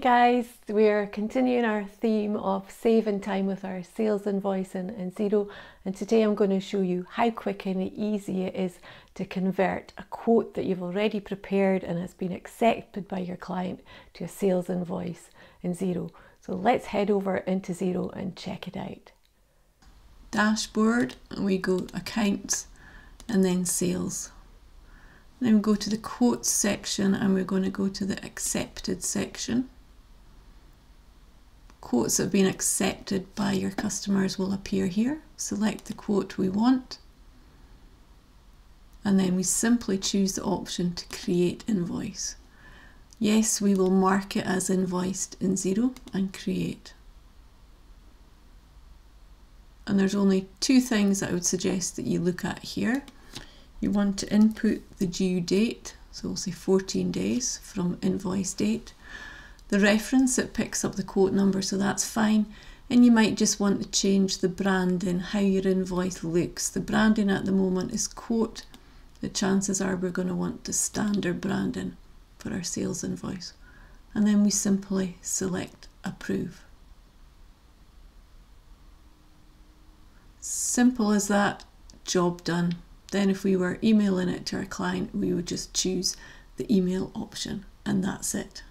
Hey guys, we're continuing our theme of saving time with our sales invoicing in Xero, and today I'm going to show you how quick and easy it is to convert a quote that you've already prepared and has been accepted by your client to a sales invoice in Xero. So let's head over into Xero and check it out. Dashboard, and we go accounts and then sales. Then we go to the quotes section and we're going to go to the accepted section. Quotes that have been accepted by your customers will appear here. Select the quote we want. And then we simply choose the option to create invoice. Yes, we will mark it as invoiced in Xero and create. And there's only two things I would suggest that you look at here. You want to input the due date, so we'll say 14 days from invoice date. The reference, it picks up the quote number, so that's fine. And you might just want to change the branding, how your invoice looks. The branding at the moment is quote. The chances are we're going to want the standard branding for our sales invoice. And then we simply select approve. Simple as that, job done. Then if we were emailing it to our client, we would just choose the email option and that's it.